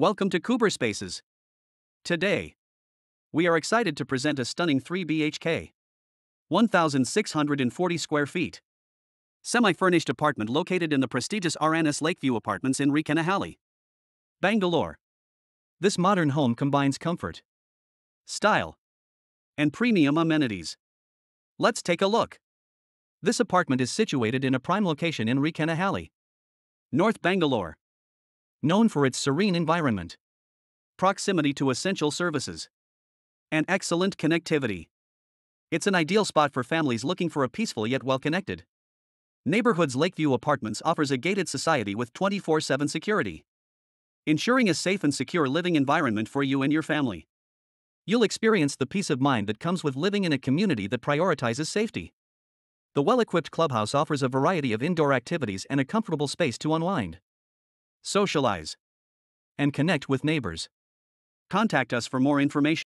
Welcome to Kuber Spaces. Today, we are excited to present a stunning 3 BHK, 1,640 square feet, semi-furnished apartment located in the prestigious R&S Lakeview Apartments in Rechenahalli, Bangalore. This modern home combines comfort, style, and premium amenities. Let's take a look. This apartment is situated in a prime location in Rechenahalli, North Bangalore, known for its serene environment, proximity to essential services, and excellent connectivity. It's an ideal spot for families looking for a peaceful yet well-connected neighborhood's Lakeview Apartments offers a gated society with 24/7 security, ensuring a safe and secure living environment for you and your family. You'll experience the peace of mind that comes with living in a community that prioritizes safety. The well-equipped clubhouse offers a variety of indoor activities and a comfortable space to unwind, socialize, and connect with neighbors. Contact us for more information.